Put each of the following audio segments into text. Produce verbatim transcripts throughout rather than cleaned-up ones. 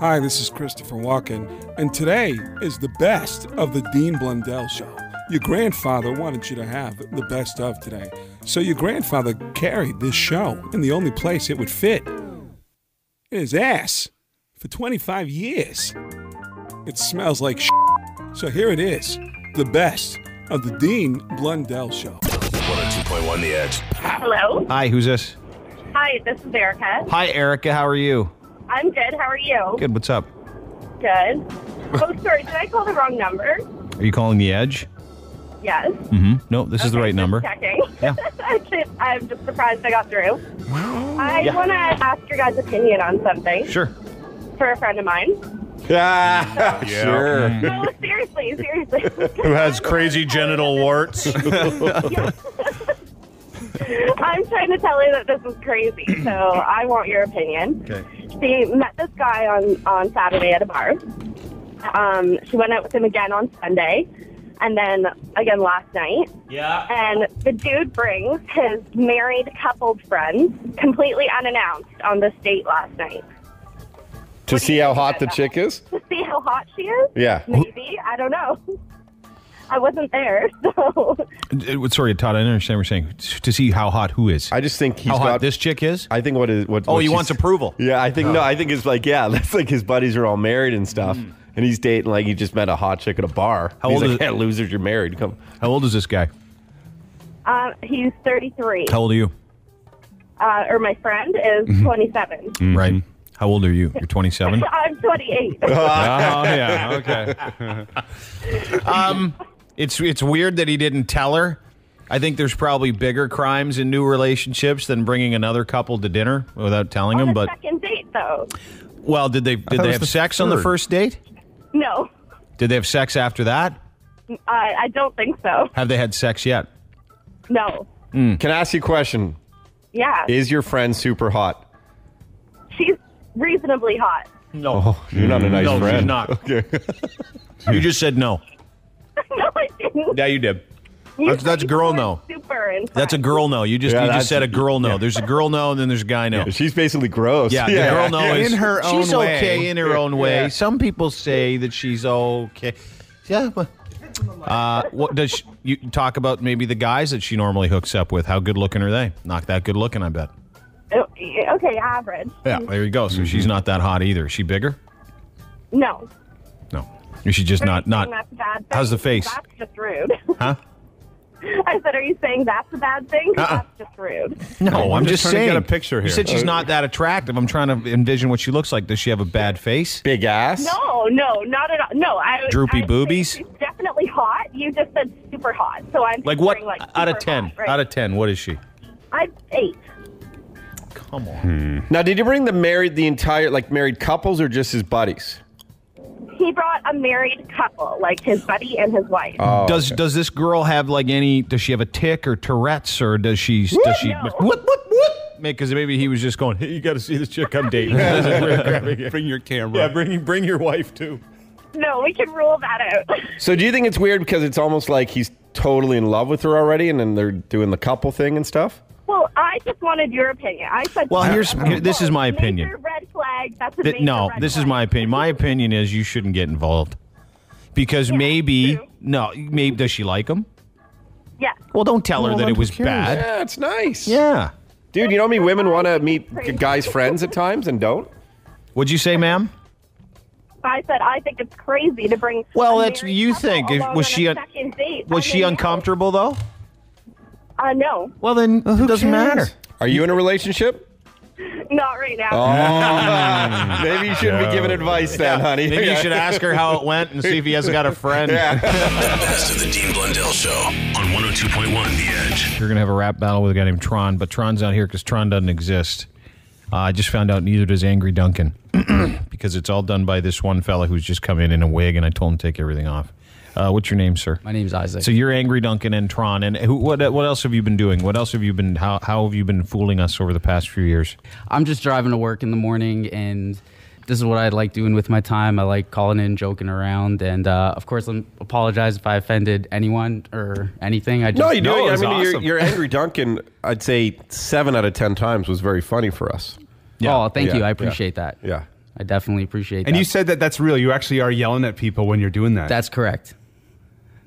Hi, this is Christopher Walken, and today is the best of the Dean Blundell Show. Your grandfather wanted you to have the best of today, so your grandfather carried this show in the only place it would fit, his ass, for twenty-five years. It smells like shit. So here it is, the best of the Dean Blundell Show. one oh two point one The Edge. Hello. Hi, who's this? Hi, this is Erica. Hi, Erica. How are you? I'm good. How are you? Good. What's up? Good. Oh, sorry. Did I call the wrong number? Are you calling The Edge? Yes. Mm-hmm. No, this okay, is the right just number. Checking. Yeah. I'm just surprised I got through. I yeah. want to ask your guys' opinion on something. Sure. For a friend of mine. Ah, so, yeah. Sure. No, seriously, seriously. Who has crazy genital warts? Yeah. I'm trying to tell you that this is crazy, so I want your opinion. Okay. She met this guy on, on Saturday at a bar. Um, she went out with him again on Sunday, and then again last night. Yeah. And the dude brings his married coupled friend completely unannounced on this date last night. To what see how hot the that? chick is? To see how hot she is? Yeah. Maybe. I don't know. I wasn't there, so. Sorry, Todd, I didn't understand what you're saying. To see how hot who is. I just think he's how hot got, this chick is? I think what is... What, oh, what he wants approval. Yeah, I think, oh. no, I think it's like, yeah, that's like his buddies are all married and stuff, mm. and he's dating like he just met a hot chick at a bar. How he's old like, is... yeah, losers, you're married. Come. How old is this guy? Uh, he's thirty-three. How old are you? Uh, or my friend is mm-hmm. twenty-seven. Mm-hmm. Right. How old are you? You're twenty-seven? I'm twenty-eight. Oh, yeah, okay. Um... It's it's weird that he didn't tell her. I think there's probably bigger crimes in new relationships than bringing another couple to dinner without telling them. But second date though. Well, did they did they have the sex third. on the first date? No. Did they have sex after that? I I don't think so. Have they had sex yet? No. Mm. Can I ask you a question? Yeah. Is your friend super hot? She's reasonably hot. No, oh, you're not a nice no, friend. No, she's not. Okay. You just said no. No, I didn't. Yeah, you did. You that's that's a girl no. Super that's a girl no. You just yeah, you just said a girl no. Yeah. There's a girl no, and then there's a guy no. Yeah, she's basically gross. Yeah, yeah. the girl no yeah. is in her own she's way. okay in her own way. Yeah. Some people say that she's okay. Yeah. Uh, what does she, you talk about? Maybe the guys that she normally hooks up with. How good looking are they? Not that good looking, I bet. Okay, average. Yeah, there you go. So mm-hmm. she's not that hot either. Is she bigger? No. No. Or she's just not, not, how's the face? That's just rude. Huh? I said, are you saying that's a bad thing? Uh-uh. That's just rude. No, I'm, I'm just, just saying. To get a picture here. You said she's not that attractive. I'm trying to envision what she looks like. Does she have a bad face? Big ass? No, no, not at all. No, I was, droopy I boobies? She's definitely hot. You just said super hot. So I'm like what? Like out of ten. Hot, right? Out of ten, what is she? I'm eight. Come on. Hmm. Now, did you bring the married, the entire, like married couples or just his buddies? He brought a married couple, like his buddy and his wife. Oh, does okay. does this girl have like any? Does she have a tic or Tourette's, or does she? What? Does she? No. What? What? What? Because maybe he was just going, "Hey, you got to see this chick I'm dating. Bring your camera. Yeah, bring bring your wife too." No, we can rule that out. So, do you think it's weird because it's almost like he's totally in love with her already, and then they're doing the couple thing and stuff? Well, I just wanted your opinion. I said, well, here's here, this is my opinion. Major red flag. That's a major no, red this flag. is my opinion. My opinion is you shouldn't get involved because yeah, maybe true. no, maybe does she like him? Yeah. Well, don't tell well, her that it was curious. bad. Yeah, it's nice. Yeah, dude. You know how many women want to meet guys' friends at times and don't? What'd you say, ma'am? I said I think it's crazy to bring. Well, that's you think. Was she a, was she uncomfortable though? Uh, no. Well, then well, it doesn't cares? matter. Are you in a relationship? Not right now. Oh, maybe you shouldn't no. be giving advice then, yeah. honey. Maybe you should ask her how it went and see if he hasn't got a friend. Yeah. The best of the Dean Blundell Show on one oh two point one The Edge. You're going to have a rap battle with a guy named Tron, but Tron's not here because Tron doesn't exist. Uh, I just found out neither does Angry Duncan because it's all done by this one fella who's just come in in a wig, and I told him to take everything off. Uh, what's your name, sir? My name's Isaac. So you're Angry Duncan and Tron. And who, what what else have you been doing? What else have you been, how, how have you been fooling us over the past few years? I'm just driving to work in the morning, and this is what I like doing with my time. I like calling in, joking around, and uh, of course, I apologize if I offended anyone or anything. I just, no, you don't. No, I mean, awesome. your, your Angry Duncan, I'd say seven out of ten times was very funny for us. Yeah. Oh, thank yeah. you. I appreciate yeah. that. Yeah. I definitely appreciate that. And you said that that's real. You actually are yelling at people when you're doing that. That's correct.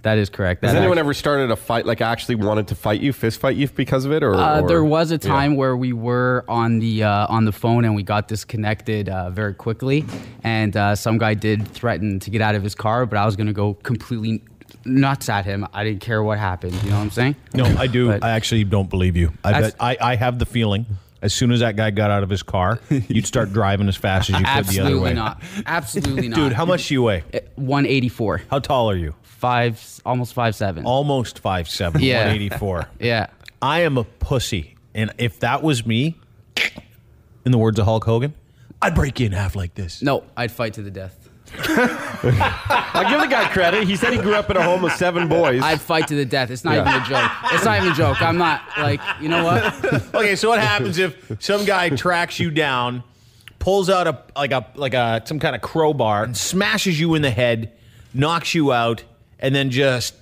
That is correct. That Has anyone actually, ever started a fight, like actually wanted to fight you, fist fight you because of it? Or, uh, or there was a time yeah. where we were on the uh, on the phone and we got disconnected uh, very quickly, and uh, some guy did threaten to get out of his car, but I was going to go completely nuts at him. I didn't care what happened. You know what I'm saying? No, I do. But I actually don't believe you. I, bet, I I have the feeling. As soon as that guy got out of his car, you'd start driving as fast as you could the other way. Absolutely not. Absolutely not. Dude, how much do you weigh? one eighty-four. How tall are you? Five, almost five seven. Almost five seven, yeah. one eighty-four. Yeah. I am a pussy. And if that was me, in the words of Hulk Hogan, I'd break you in half like this. No, I'd fight to the death. I'll give the guy credit. He said he grew up in a home with seven boys. I'd fight to the death. It's not yeah. even a joke. It's not even a joke. I'm not like, you know what? Okay, so what happens if some guy tracks you down, pulls out a like a like a some kind of crowbar and smashes you in the head, knocks you out, and then just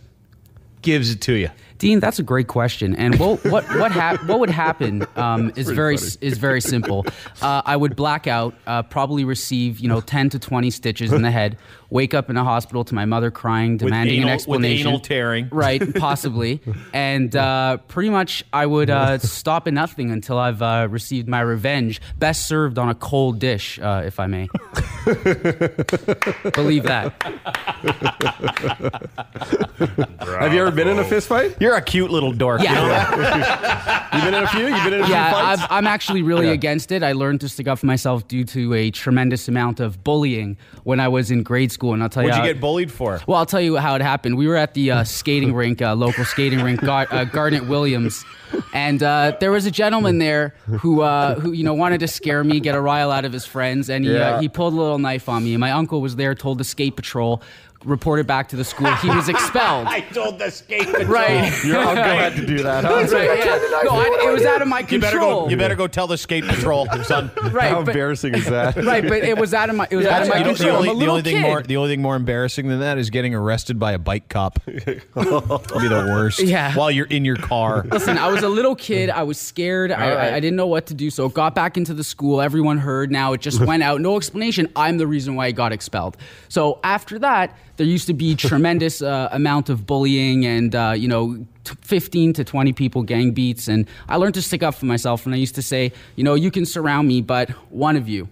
gives it to you? Dean, that's a great question. And what what what, hap- what would happen um, is very funny. is very simple. Uh, I would black out, uh, probably receive you know ten to twenty stitches in the head, wake up in a hospital to my mother crying, demanding with anal, an explanation, with anal tearing, right? Possibly, and uh, pretty much I would uh, stop at nothing until I've uh, received my revenge, best served on a cold dish, uh, if I may. Believe that. Have you ever been in a fist fight? You're You're a cute little dork. Yeah. You know? You've been in a few? You've been in a few yeah, fights? I've, I'm actually really yeah. against it. I learned to stick up for myself due to a tremendous amount of bullying when I was in grade school. And I'll tell you What'd you, you get bullied for? Well, I'll tell you how it happened. We were at the uh, skating rink, uh, local skating rink, Gar- uh, Garnet Williams. And uh, there was a gentleman there who, uh, who you know, wanted to scare me, get a rile out of his friends. And he, yeah. uh, he pulled a little knife on me. And my uncle was there, told the skate patrol, reported back to the school. He was expelled. I told the skate patrol. Right. Your uncle had to do that, huh? Right, yeah. No, I, it was out of my control. You better go, you better go tell the skate patrol, son. Right, How but, embarrassing is that? Right, but it was out of my, it was yeah, out of my control. Only, I'm a little the only kid. Thing more, the only thing more embarrassing than that is getting arrested by a bike cop. It'd be the worst. Yeah. While you're in your car. Listen, I was a little kid. I was scared. I, right. I, I didn't know what to do, so got back into the school. Everyone heard. Now it just went out. No explanation. I'm the reason why I got expelled. So after that, there used to be tremendous uh, amount of bullying and, uh, you know, t- fifteen to twenty people gang beats. And I learned to stick up for myself. And I used to say, you know, you can surround me, but one of you.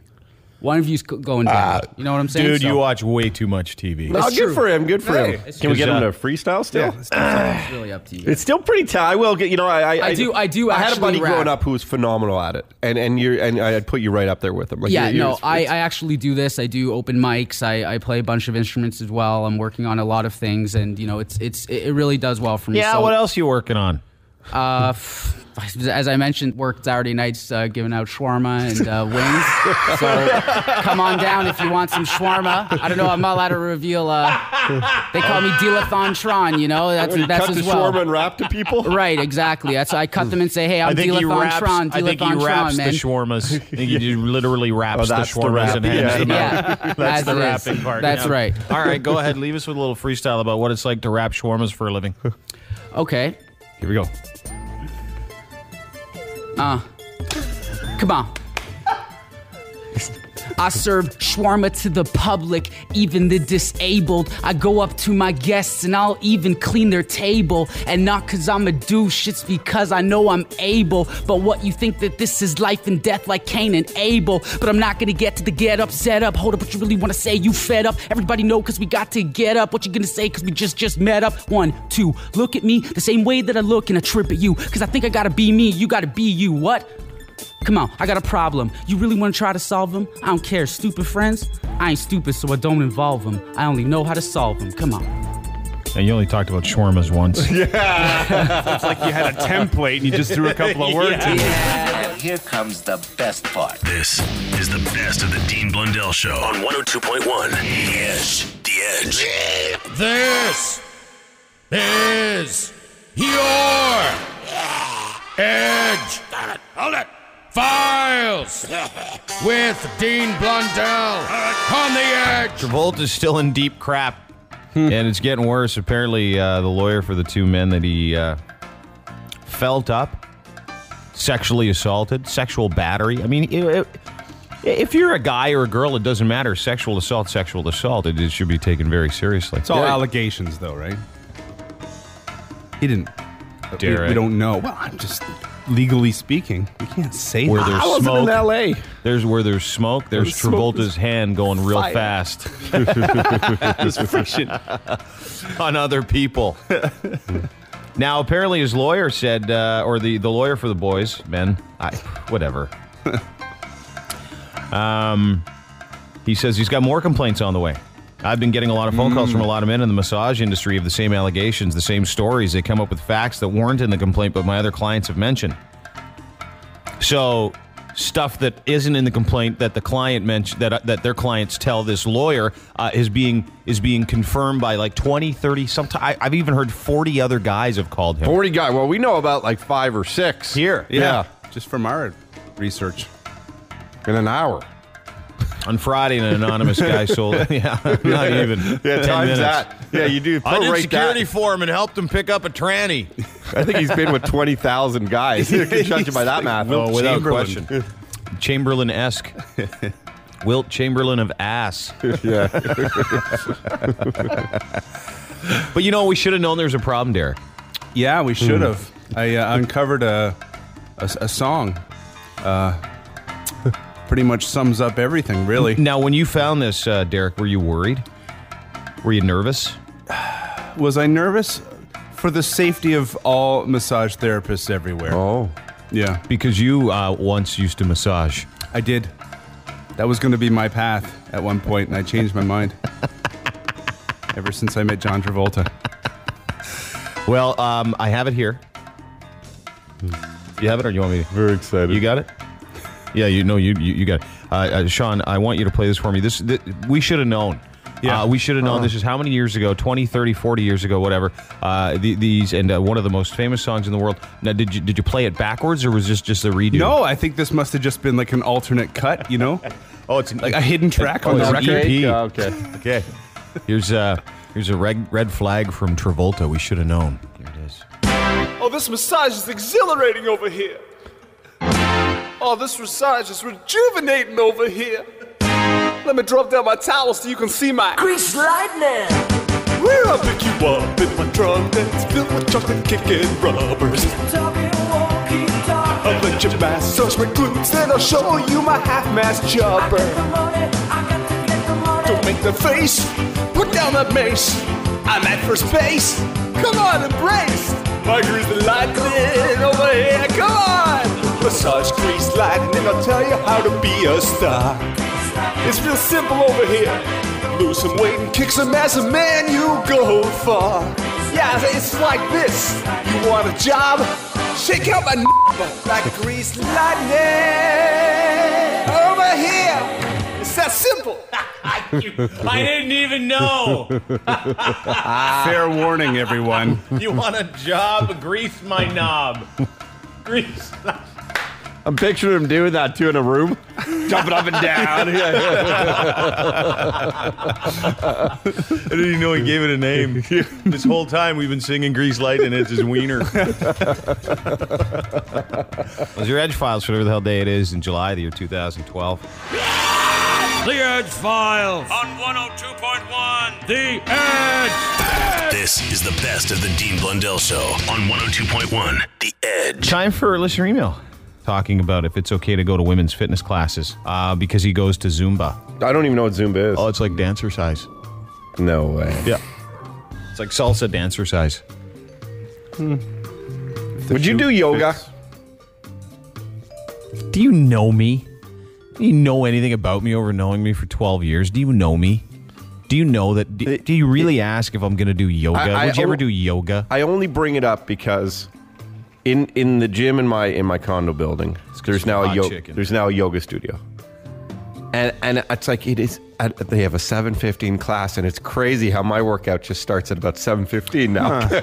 One of you's going down. Uh, you know what I'm saying? Dude, so, you watch way too much T V. No, good for him. Good for hey, him. Can we get him to freestyle still? Yeah, it's, uh, it's really up to you. It's still pretty tough. I will get, you know, I I, I do I do I had a buddy rap. Growing up who was phenomenal at it. And and you and I'd put you right up there with him. Like, yeah, you're, you're, no, I, I actually do this. I do open mics. I, I play a bunch of instruments as well. I'm working on a lot of things, and you know, it's it's it really does well for me. Yeah, so, what else are you working on? Uh, as I mentioned, worked Saturday nights uh, giving out shawarma and uh, wings. So come on down if you want some shawarma. I don't know. I'm not allowed to reveal. Uh, they call me Dealathon Tron. You know, that's you that's cut as the well. Shawarma and rap to people. Right, exactly. That's I cut them and say, hey, I'm Dealathon Tron. Dealathon Tron, man. I think he raps the shawarmas. I think he literally raps oh, the shawarmas and hands yeah. them yeah. out. Yeah. That's the rapping part. That's yeah. right. All right, go ahead. Leave us with a little freestyle about what it's like to rap shawarmas for a living. Okay. Here we go. Uh, come on. I serve shawarma to the public, even the disabled. I go up to my guests and I'll even clean their table. And not cause I'm a douche, it's because I know I'm able. But what you think that this is life and death like Cain and Abel. But I'm not gonna get to the get up, set up. Hold up, what you really wanna say, you fed up. Everybody know cause we got to get up. What you gonna say cause we just, just met up. One, two, look at me the same way that I look and I trip at you. Cause I think I gotta be me, you gotta be you, what? Come on, I got a problem. You really want to try to solve them? I don't care, stupid friends. I ain't stupid, so I don't involve them. I only know how to solve them. Come on. And you only talked about shawarmas once. Yeah. It's like you had a template and you just threw a couple of words yeah. in it. Yeah. And here comes the best part. This is the best of the Dean Blundell Show on one oh two point one. Yes, The Edge. This is your Edge. Hold it. Files with Dean Blundell on The Edge. Travolta's still in deep crap, and it's getting worse. Apparently, uh, the lawyer for the two men that he uh, felt up, sexually assaulted, sexual battery. I mean, it, it, If you're a guy or a girl, it doesn't matter. Sexual assault, sexual assault. It, it should be taken very seriously. It's all Derek. Allegations, though, right? He didn't. Derek. We, we don't know. Well, I'm just legally speaking, we can't say where that. There's I wasn't smoke, in L A. There's where there's smoke. There's the Travolta's smoke hand going real fire. Fast. He's frickin' on other people. Now, apparently, his lawyer said, uh, or the, the lawyer for the boys, men, I, whatever. Um, he says he's got more complaints on the way. I've been getting a lot of phone calls mm. from a lot of men in the massage industry of the same allegations, the same stories. They come up with facts that weren't in the complaint, but my other clients have mentioned. So, stuff that isn't in the complaint that the client mentioned, that that their clients tell this lawyer uh, is being is being confirmed by like twenty, thirty. Sometimes I've even heard forty other guys have called him. forty guys. Well, we know about like five or six here. Yeah, yeah. Just from our research. In an hour. On Friday, an anonymous guy sold it. Yeah, not even. Yeah, times that. Yeah, you do. I did security that. for him and helped him pick up a tranny. I think he's been with twenty thousand guys. You can judge him by that like math. Wilt oh, without Chamberlain. Question. Chamberlain-esque. Wilt Chamberlain of ass. Yeah. But you know, we should have known there was a problem, Derek. Yeah, we should have. Mm. I uh, uncovered a, a, a song. Uh... Pretty much sums up everything, really. Now, when you found this, uh, Derek, were you worried? Were you nervous? Was I nervous? For the safety of all massage therapists everywhere. Oh. Yeah. Because you uh, once used to massage. I did. That was going to be my path at one point, and I changed my mind. Ever since I met John Travolta. Well, um, I have it here. You have it, or you want me to? Very excited. You got it? Yeah, you know, you, you, you got it. Uh, uh, Sean, I want you to play this for me. This, this we should have known. Yeah, uh, we should have known. Uh-huh. This is how many years ago? twenty, thirty, forty years ago, whatever. Uh, the, these and uh, one of the most famous songs in the world. Now, did you did you play it backwards, or was this just a redo? No, I think this must have just been like an alternate cut. You know? Oh, it's like a hidden track on the record. E P. Oh, okay, okay. Here's uh, here's a red red flag from Travolta. We should have known. Here it is. Oh, this massage is exhilarating over here. Oh, this massage is rejuvenating over here. Let me drop down my towel so you can see my grease lightning. Where I'll pick you up in my drum that's filled with chocolate cake and rubbers. Stop it, won't keep talking. I'll let your massage my glutes, then I'll show you my half-mass jumper. Don't make the face, put down that mace. I'm at first base, come on, embrace. My grease lightning over here, come on. Massage grease lightning, and I'll tell you how to be a star. It's real simple over here. Lose some weight and kick some ass, and man, you go far. Yeah, it's like this. You want a job? Shake out my n***a like grease lightning over here. It's that simple. I didn't even know. Fair warning, everyone. You want a job? Grease my knob. Grease lightning. I'm picturing him doing that, too, in a room. Jumping up and down. I didn't even know he gave it a name. This whole time we've been singing Grease Lightning, it's his wiener. Well, your Edge Files for whatever the hell day it is in July, the year two thousand twelve. The Edge Files on one oh two point one The Edge. This is the best of the Dean Blundell Show on one oh two point one The Edge. Time for listener email. Talking about if it's okay to go to women's fitness classes uh, because he goes to Zumba. I don't even know what Zumba is. Oh, it's like dancer size. No way. Yeah. It's like salsa dancer size. Hmm. Would you do yoga? Fits. Do you know me? Do you know anything about me over knowing me for twelve years? Do you know me? Do you know that? Do, do you really ask if I'm going to do yoga? I, I, Would you ever do yoga? I only bring it up because... In in the gym in my in my condo building, there's now a yoga there's now a yoga studio, and and it's like it is. They have a seven fifteen class, and it's crazy how my workout just starts at about seven fifteen now. Huh.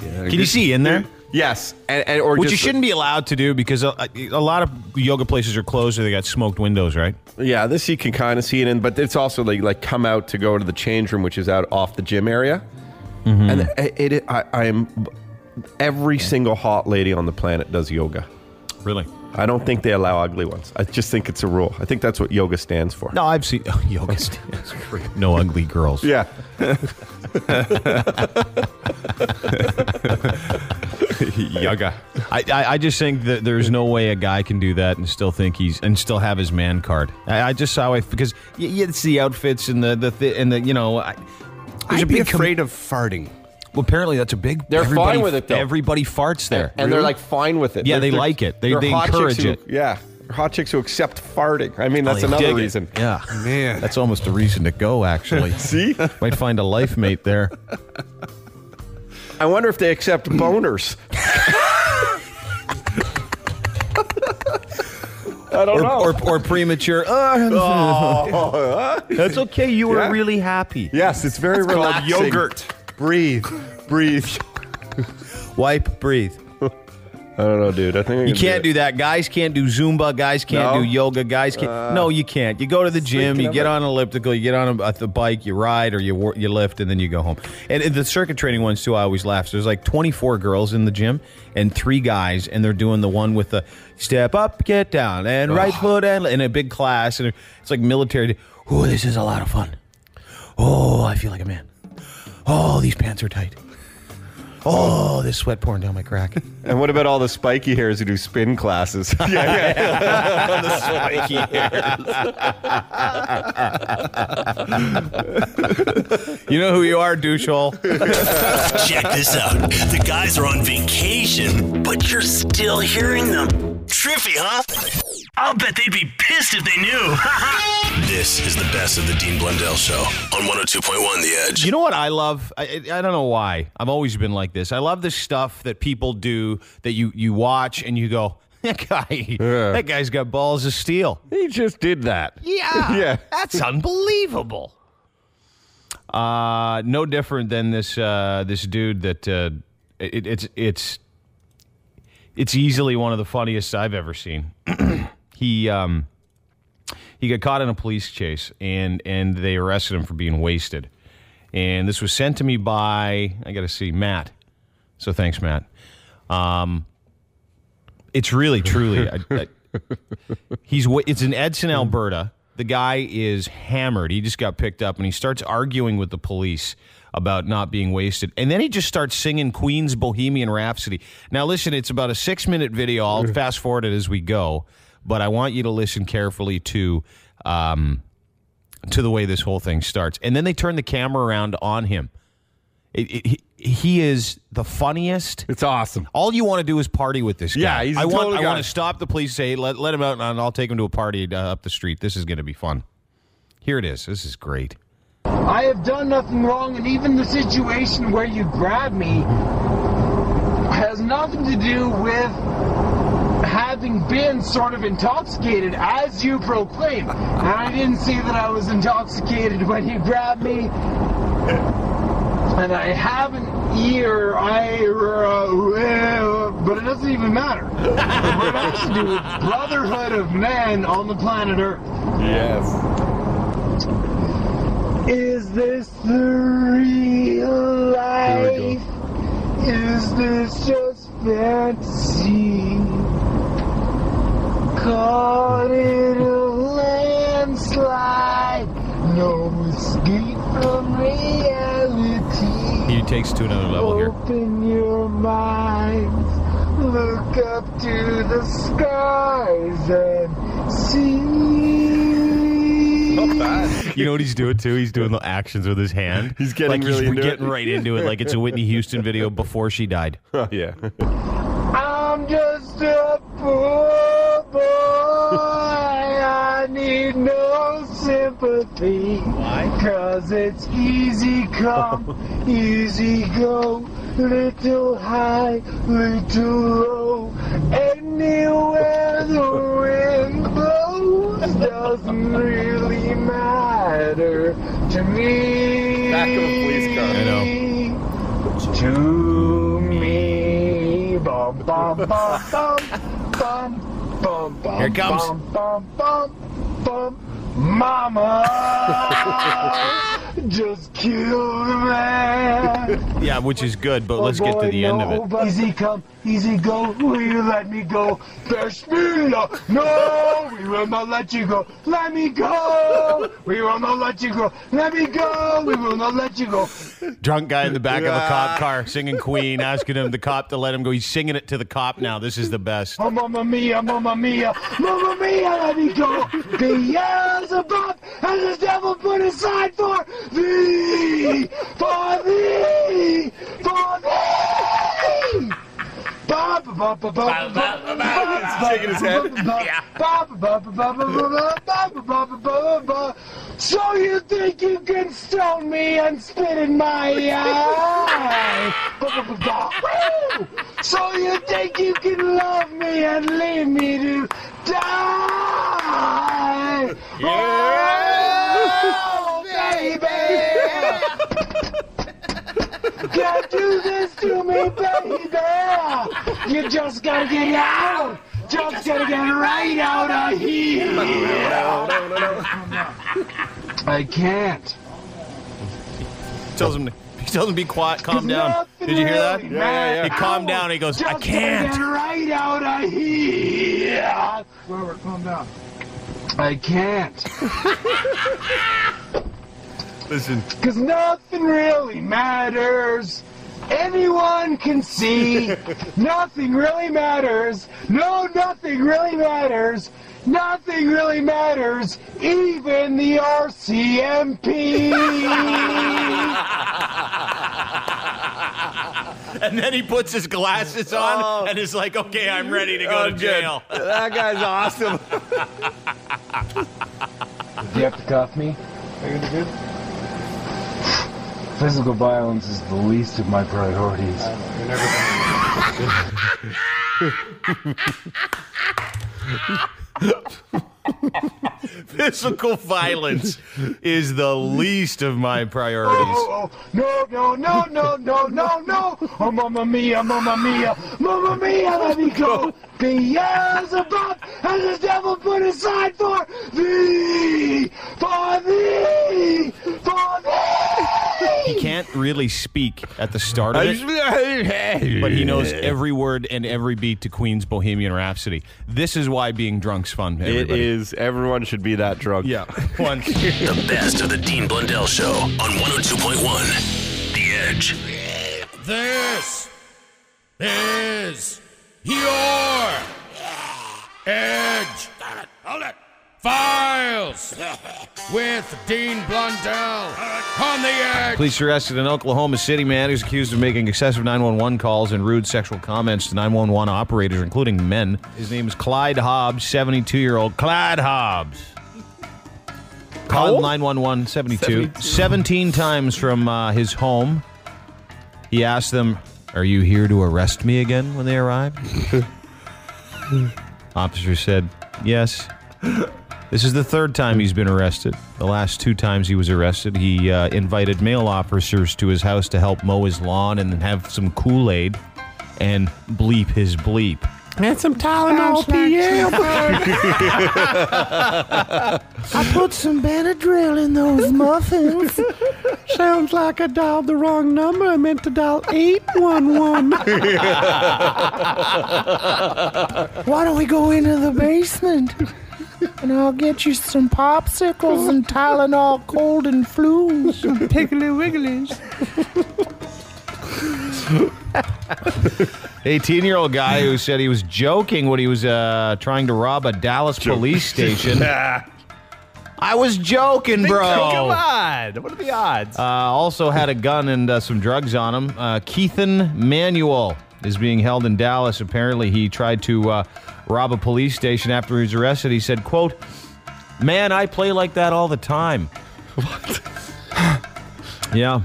Yeah, can you see in there? Yes, and, and or which just, you shouldn't be allowed to do because a, a lot of yoga places are closed or they got smoked windows, right? Yeah, this you can kind of see it in, but it's also like like come out to go to the change room, which is out off the gym area, mm-hmm. and it, it I, I am. Every single hot lady on the planet does yoga. Really? I don't think they allow ugly ones. I just think it's a rule. I think that's what yoga stands for. No, I've seen oh, yoga stands for no ugly girls. Yeah. Yoga. I, I, I just think that there's no way a guy can do that and still think he's and still have his man card. I, I just saw it because it's the outfits and the the thi- and the you know. I, I'd be afraid com- of farting. Well, apparently that's a big... They're fine with it, though. Everybody farts there. And, and really? They're, like, fine with it. Yeah, they're, they like it. They, they encourage it. Who, yeah. Hot chicks who accept farting. I mean, that's oh, another reason. It. Yeah. Man. That's almost a reason to go, actually. See? Might find a life mate there. I wonder if they accept boners. I don't or, know. Or, or premature. Oh, that's okay. You were yeah. really happy. Yes, it's very that's relaxing. Called yogurt. Breathe, breathe. Wipe, breathe. I don't know, dude. I think you can't do, do that. Guys can't do Zumba. Guys can't no. do yoga. Guys can't. Uh, no, you can't. You go to the gym. You get on an elliptical. You get on a, a bike. You ride or you you lift, and then you go home. And, and the circuit training ones too. I always laugh. So there's like twenty-four girls in the gym and three guys, and they're doing the one with the step up, get down, and right oh. foot, and in a big class, and it's like military. Oh, this is a lot of fun. Oh, I feel like a man. Oh, these pants are tight. Oh, there's sweat pouring down my crack. And what about all the spiky hairs who do spin classes? yeah, yeah. The spiky hairs. You know who you are, douchehole. Check this out. The guys are on vacation, but you're still hearing them. Triffy, huh? I'll bet they'd be pissed if they knew. This is the best of the Dean Blundell Show on one oh two point one The Edge. You know what I love? I, I don't know why. I've always been like this. I love the stuff that people do that you, you watch and you go, that guy, yeah. that guy's got balls of steel. He just did that. Yeah. yeah. That's unbelievable. Uh, no different than this uh, this dude that uh, it, it's it's it's easily one of the funniest I've ever seen. He um, he got caught in a police chase, and, and they arrested him for being wasted. And this was sent to me by, I got to see, Matt. So thanks, Matt. Um, it's really, truly, I, I, he's it's in Edson, Alberta. The guy is hammered. He just got picked up, and he starts arguing with the police about not being wasted. And then he just starts singing Queen's Bohemian Rhapsody. Now, listen, it's about a six-minute video. I'll fast forward it as we go. But I want you to listen carefully to um, to the way this whole thing starts. And then they turn the camera around on him. It, it, he, he is the funniest. It's awesome. All you want to do is party with this guy. Yeah, he's I a want, guy. I want to stop the police, say, let, let him out, and I'll take him to a party uh, up the street. This is going to be fun. Here it is. This is great. I have done nothing wrong, and even the situation where you grabbed me has nothing to do with... having been sort of intoxicated, as you proclaim. And I didn't see that I was intoxicated when you grabbed me. And I have an ear, I, uh, but it doesn't even matter. What has to do with brotherhood of men on the planet Earth. Yes. Is this the real life? Is this just fantasy? Caught in a landslide, no escape from reality. He takes to another level here. Open your minds, look up to the skies and see. Not bad. You know what he's doing too? He's doing the actions with his hand. He's getting like really he's into getting it. right into it, like it's a Whitney Houston video before she died. Oh, yeah. I'm just a poor. Boy, I need no sympathy. Why? Cause it's easy come, easy go, little high, little low. Anywhere the wind blows doesn't really matter to me. Back of a police car, I know. To me, bum bum bum bum bum. Bum, bum, Here it comes. Bum, bum, bum, bum, bum. Mama Just kill the man. Yeah, which is good, but oh, let's boy, get to the no, end of it. Easy come, easy go. Will you let me go? Bashmila, no, we will not let you go. Let me go. We will not let you go. Let me go. We will not let you go. Drunk guy in the back yeah. of a cop car singing Queen, asking him the cop to let him go. He's singing it to the cop now. This is the best. Oh, Mamma Mia, Mamma Mia, Mamma Mia, let me go. Beelzebub has the devil put aside for thee, for thee, for thee. Ba ba ba ba ba. Shaking his head. Yeah. Ba ba ba ba ba ba ba ba ba. So you think you can stone me and spit in my eye? So you think you can love me and leave me to die? Oh, baby! Can't do this to me, baby! You just gotta get out! Just gotta get right out of here! I can't. Tells him to... He tells him to be quiet, calm down. Did you hear that? Yeah, yeah, yeah. He calmed down and he goes, I can't. Just get right out of here. Robert, calm down. I can't. Listen. Because nothing really matters. Anyone can see. Nothing really matters. No, nothing really matters. Nothing really matters, even the R C M P. And then he puts his glasses on oh. and is like, okay, I'm ready to go oh, to jail. Good. That guy's awesome. Do you have to cuff me? Are you gonna do? Physical violence is the least of my priorities. Physical violence is the least of my priorities. Oh, oh, oh. No, no, no, no, no, no, no. Oh, Mamma Mia, Mamma Mia, Mamma Mia, let me go. Beelzebub has the devil put aside for thee, for thee, for thee. He can't really speak at the start of it, but he knows every word and every beat to Queen's Bohemian Rhapsody. This is why being drunk's fun, everybody. It is. Everyone should be that drunk. Yeah. Once. The best of the Dean Blundell Show on one oh two point one The Edge. This is your Edge. Hold it. Files with Dean Blundell on The Edge. Police arrested an Oklahoma City man who's accused of making excessive nine one one calls and rude sexual comments to nine one one operators, including men. His name is Clyde Hobbs, seventy-two-year-old Clyde Hobbs. Called nine one one seventy-two, seventy-two. seventeen times from uh, his home. He asked them, "Are you here to arrest me again?" when they arrived. Officer said, "Yes." This is the third time he's been arrested. The last two times he was arrested, he uh, invited male officers to his house to help mow his lawn and have some Kool-Aid and bleep his bleep. And some Tylenol P L, bro. I put some Benadryl in those muffins. Sounds like I dialed the wrong number. I meant to dial eight one one. Why don't we go into the basement? And I'll get you some popsicles and Tylenol cold and flu. Some piggly wigglies. eighteen-year-old guy who said he was joking when he was uh, trying to rob a Dallas Joke. police station. I was joking, bro. Come on. What are the odds? Uh, also had a gun and uh, some drugs on him. Uh, Keithan Manuel is being held in Dallas. Apparently, he tried to... Uh, rob a police station after he was arrested. He said, quote, "Man, I play like that all the time." What? Yeah.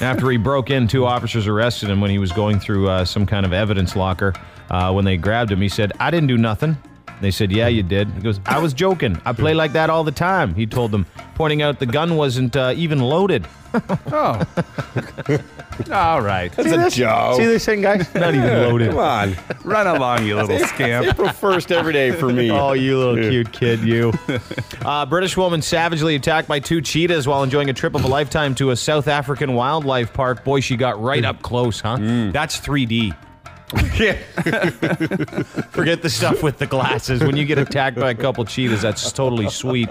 After he broke in, two officers arrested him when he was going through uh, some kind of evidence locker. Uh, when they grabbed him, he said, "I didn't do nothing." They said, "Yeah, you did." He goes, "I was joking. I play like that all the time." He told them, pointing out the gun wasn't uh, even loaded. Oh. All right. That's see a this? joke. See this thing, guys? Not even loaded. Come on. Run along, you little scamp. April first every day for me. Oh, you little yeah. cute kid, you. Uh, British woman savagely attacked by two cheetahs while enjoying a trip of a lifetime to a South African wildlife park. Boy, she got right up close, huh? Mm. That's three D. Yeah. Forget the stuff with the glasses. When you get attacked by a couple cheetahs, that's totally sweet.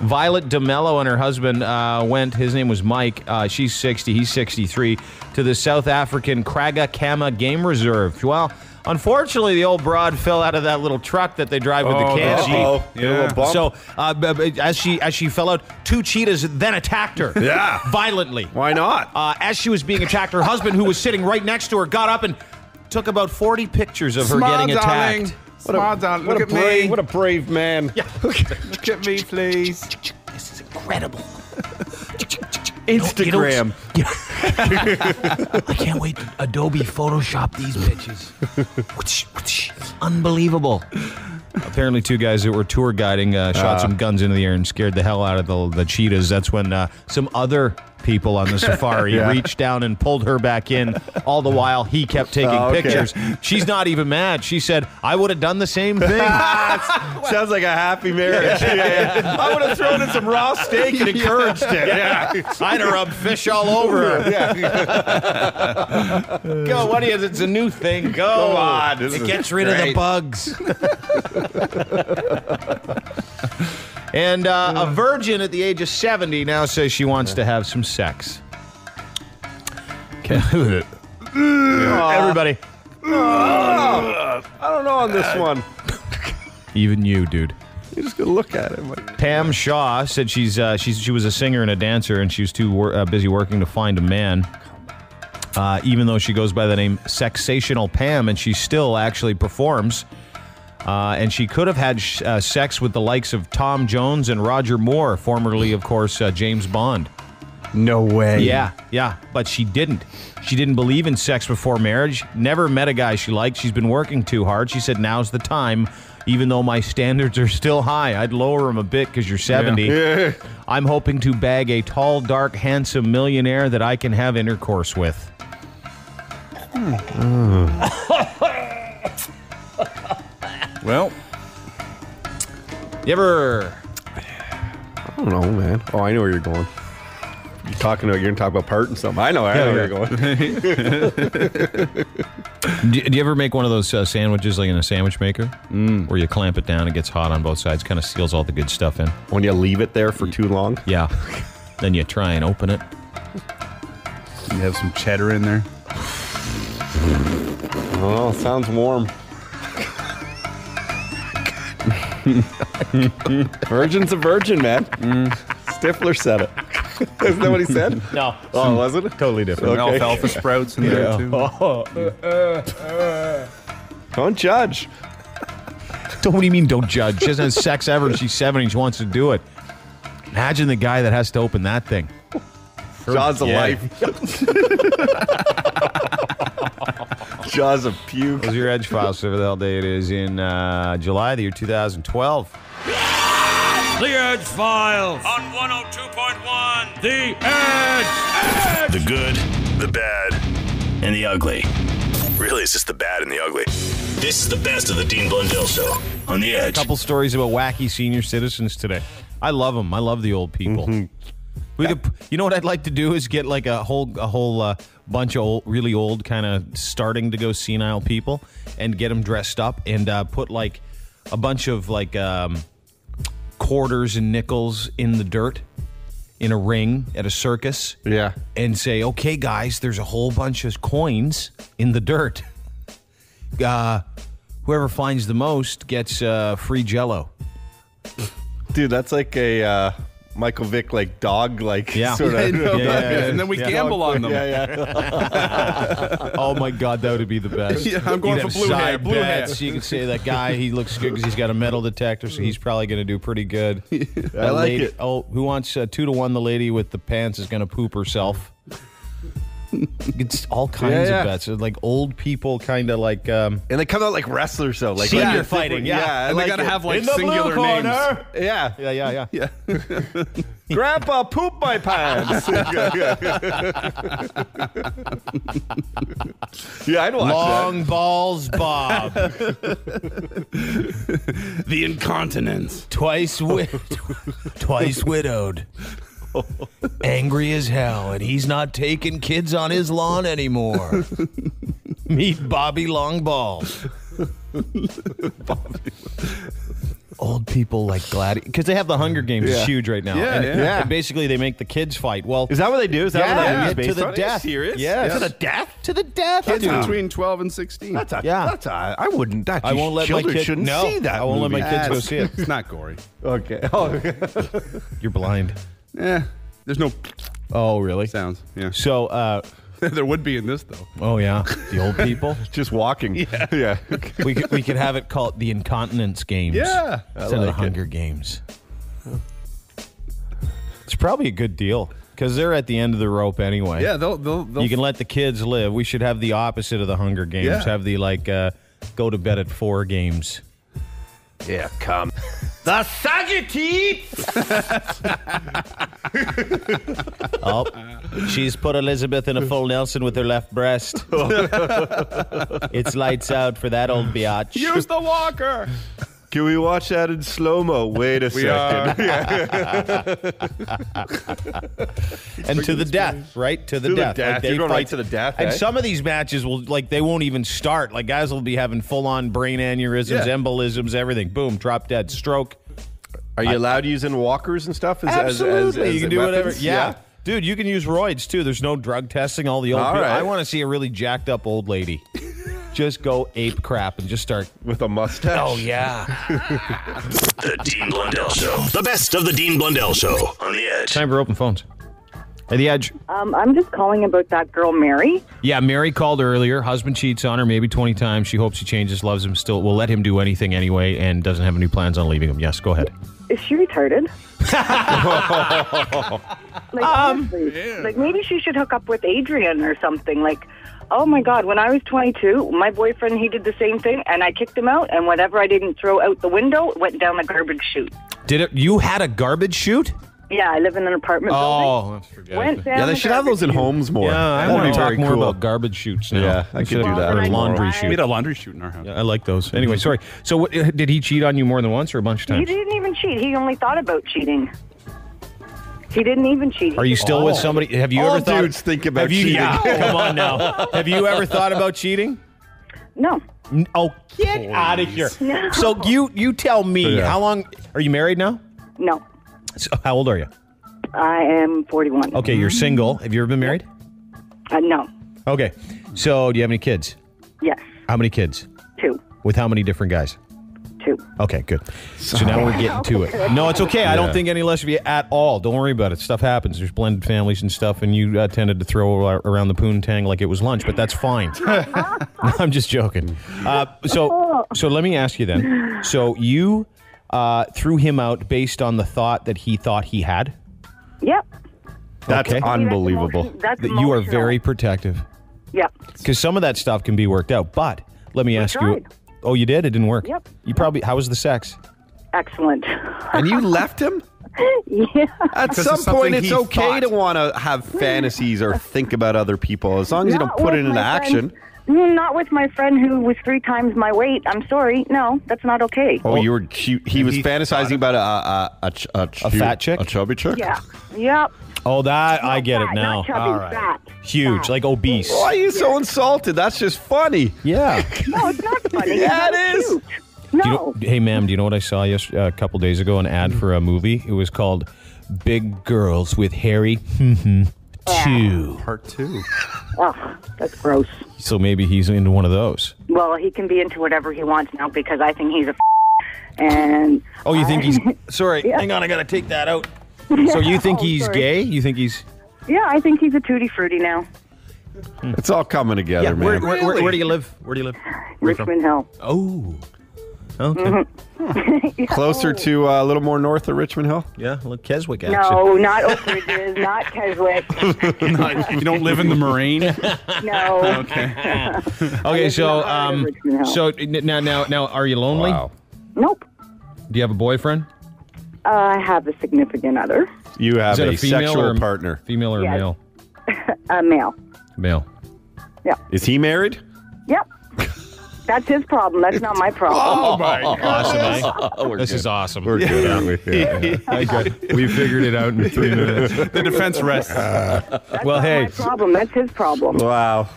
Violet DeMello and her husband uh, went, his name was Mike, uh, she's sixty, he's sixty-three, to the South African Kragga Kamma Game Reserve. Well, unfortunately, the old broad fell out of that little truck that they drive with oh, the cans. Oh, yeah. So uh, as she as she fell out, two cheetahs then attacked her. Yeah. Violently. Why not? Uh, as she was being attacked, her husband, who was sitting right next to her, got up and took about forty pictures of her Small getting attacked. Darling. What Small a, darling. Look what a at brave, me. What a brave man. Yeah. Look at me, please. This is incredible. Instagram. You don't, you don't, I can't wait to Adobe Photoshop these bitches. Unbelievable. Apparently two guys that were tour guiding uh, shot uh, some guns into the air and scared the hell out of the, the cheetahs. That's when uh, some other people on the safari yeah. reached down and pulled her back in. All the while, he kept taking oh, okay. pictures. She's not even mad. She said, I would have done the same thing. Sounds like a happy marriage. Yeah. Yeah, yeah. I would have thrown in some raw steak and encouraged it. Yeah. Yeah. I'd have rubbed fish all over her. Yeah. Go, what is it? It's a new thing. Go. Come on. It gets rid great. of the bugs. And uh, yeah. a virgin at the age of seventy now says she wants yeah. to have some sex. Okay. uh, Everybody. Uh, uh, I don't know on this uh, one. Even you, dude. You're just going to look at it. Like, Pam Shaw said she's, uh, she's she was a singer and a dancer, and she was too wor- uh, busy working to find a man. Uh, even though she goes by the name Sexational Pam, and she still actually performs. Uh, and she could have had sh- uh, sex with the likes of Tom Jones and Roger Moore, formerly, of course, uh, James Bond. No way. Yeah, yeah, but she didn't. She didn't believe in sex before marriage, never met a guy she liked. She's been working too hard. She said, now's the time. Even though my standards are still high, I'd lower them a bit because you're seventy. Yeah. I'm hoping to bag a tall, dark, handsome millionaire that I can have intercourse with. Mm. Well, you ever? I don't know, man. Oh, I know where you're going. You're talking about you're gonna talk about parting something. I know, I yeah, know where you're going. do, do you ever make one of those uh, sandwiches like in a sandwich maker, mm. where you clamp it down, it gets hot on both sides, kind of seals all the good stuff in? When you leave it there for too long, yeah. Then you try and open it. You have some cheddar in there. Oh, sounds warm. Virgin's a virgin, man. Mm. Stifler said it. Isn't that what he said? No. Oh, was it? Totally different. Okay. Alfalfa sprouts in yeah. there, too. Oh. Uh, uh, uh. Don't judge. Don't, what do you mean, don't judge? She hasn't had sex ever. She's seventy. She wants to do it. Imagine the guy that has to open that thing. Jaws of life. Jaws of puke. Those are your Edge files for the day. It is in uh, July, the year two thousand twelve. Yes! The Edge Files on one oh two point one. The Edge. Edge. The good, the bad, and the ugly. Really, it's just the bad and the ugly. This is the best of the Dean Blundell Show on the Edge. A couple stories about wacky senior citizens today. I love them. I love the old people. Mm-hmm. We could, you know what I'd like to do is get like a whole a whole uh, bunch of old, really old, kind of starting to go senile people, and get them dressed up and uh, put like a bunch of like um, quarters and nickels in the dirt in a ring at a circus. Yeah, and say, okay, guys, there's a whole bunch of coins in the dirt. Uh, whoever finds the most gets uh, free Jell-O. Dude, that's like a. Uh... Michael Vick, like dog, like yeah. sort of, yeah, yeah, yeah. and then we yeah. gamble dog on them. Yeah, yeah. Oh my God, that would be the best. Yeah, I'm going You'd for blue hair. Blue hair. So you can say that guy, he looks good because he's got a metal detector, so he's probably going to do pretty good. I that like lady, it. Oh, who wants uh, two to one? The lady with the pants is going to poop herself. It's all kinds yeah, yeah. of bets. It's like old people, kind of like. Um, and they come out like wrestlers, though. Like senior like fighting. Yeah. yeah. And, and like they got to have like in singular the blue names. Corner. Yeah. Yeah, yeah, yeah. yeah. Grandpa pooped my pants. yeah, I'd watch Long that. Balls Bob. The incontinence. Twice, wi- twice widowed. Angry as hell, and he's not taking kids on his lawn anymore. Meet Bobby Longballs. Bobby. Old people like Gladi... Because they have the Hunger Games yeah. is huge right now. Yeah, and, yeah. And basically they make the kids fight. Well, is that what they do? Is that yeah, what that yeah. is based on? To the on? Death. Are you serious? Yes. Yes. To the death? To the death. Kids between twelve and sixteen. That's a... Yeah. That's a I wouldn't... That I won't let my kids... shouldn't no, see that I won't movie. Let my kids ah, go see it. It's not gory. Okay. Oh. You're blind. Yeah, there's no. Oh, really? Sounds. Yeah. So uh, there would be in this though. Oh yeah, the old people just walking. Yeah, yeah. we could, we could have it called the Incontinence Games. Yeah, instead like of the Hunger it. Games. It's probably a good deal because they're at the end of the rope anyway. Yeah, they'll they'll. they'll you can let the kids live. We should have the opposite of the Hunger Games. Yeah. Have the like uh, go to bed at four games. Yeah, come. The Sagitteep! Oh, she's put Elizabeth in a full Nelson with her left breast. It's lights out for that old biatch. Use the walker! Can we watch that in slow-mo? Wait a we second. And to the death, right? To the to death. The death. Like they You're going right to the death. And eh? Some of these matches, will like they won't even start. Like guys will be having full-on brain aneurysms, yeah. embolisms, everything. Boom, drop dead, stroke. Are you I, allowed using walkers and stuff? As, absolutely. As, as, as, you can do weapons? Whatever. Yeah. yeah. Dude, you can use roids, too. There's no drug testing. All the old all people. Right. I want to see a really jacked-up old lady. Just go ape crap and just start with a mustache. Oh yeah. The Dean Blundell Show. The best of the Dean Blundell Show on the Edge. Time for open phones. At the Edge. Um, I'm just calling about that girl Mary. Yeah, Mary called earlier. Husband cheats on her maybe twenty times. She hopes he changes, loves him still. Will let him do anything anyway, and doesn't have any plans on leaving him. Yes, go ahead. Is she retarded? like, um, like maybe she should hook up with Adrian or something. Like. Oh, my God. When I was twenty-two, my boyfriend, he did the same thing, and I kicked him out, and whatever I didn't throw out the window went down a garbage chute. Did it? You had a garbage chute? Yeah, I live in an apartment oh, building. Oh, yeah, they should have those in chute. Homes more. Yeah, I, I want to talk more cool. about garbage chutes now. Yeah, I could do that. Or laundry chute. We had a laundry chute in our house. Yeah, I like those. Anyway, sorry. So what, did he cheat on you more than once or a bunch of times? He didn't even cheat. He only thought about cheating. He didn't even cheat. Are you still oh. with somebody? Have you all ever thought? Dudes think about have you, cheating. Yeah, come on now. Have you ever thought about cheating? No. Oh, get Please. Out of here. No. So you you tell me yeah. how long? Are you married now? No. So how old are you? I am forty-one. Okay, you're single. Have you ever been married? Uh, no. Okay. So do you have any kids? Yes. How many kids? Two. With how many different guys? Okay, good. So now we're getting to it. No, it's okay. I don't think any less of you at all. Don't worry about it. Stuff happens. There's blended families and stuff, and you uh, tended to throw around the poontang like it was lunch, but that's fine. I'm just joking. Uh, so, so let me ask you then. So you uh, threw him out based on the thought that he thought he had? Yep. That's okay. Unbelievable. That's emotion- that's that you are very protective. Yep. Because some of that stuff can be worked out, but let me we ask tried. You... Oh, you did? It didn't work? Yep. You probably... How was the sex? Excellent. And you left him? Yeah. At some point, it's okay thought. To want to have fantasies or think about other people, as long as not you don't put it into action. Friend, not with my friend who was three times my weight. I'm sorry. No, that's not okay. Oh, well, you were cute. He was fantasizing about a, a, a, a, a fat chick? A chubby chick? Yeah. Yep. Oh, that, not I get fat, it now. Not chubby, all right. Fat. Huge, fat. Like obese. Why are you so yeah. insulted? That's just funny. Yeah. No, it's not funny. Yeah, it is. Cute. No. You know, hey, ma'am, do you know what I saw just, uh, a couple days ago, an ad for a movie? It was called Big Girls with Harry two. Part two. Oh, that's gross. So maybe he's into one of those. Well, he can be into whatever he wants now because I think he's a f- and oh, you I, think he's... Sorry, yeah. hang on, I got to take that out. So you think oh, he's sorry. Gay? You think he's... Yeah, I think he's a tutti frutti now. It's all coming together, yeah, man. Where, where, where, where do you live? Where do you live? Where Richmond Hill. Oh. Okay. Mm-hmm. yeah. Closer to uh, a little more north of Richmond Hill? Yeah, a little Keswick action. No, not Oak Ridges, not Keswick. not, you don't live in the Marine? No. Okay. okay, so um, so now, now, now, are you lonely? Wow. Nope. Do you have a boyfriend? Uh, I have a significant other. You have a, a sexual or, partner. Female or yes. male? A male. Male. Yeah. Is he married? Yep. That's his problem. That's not my problem. Oh, my God. Awesome. Oh, this good. is awesome. We're yeah. good, aren't we? Yeah, yeah. I got, we figured it out in three minutes. The defense rests. Uh, That's well, not hey. my problem. That's his problem. Wow.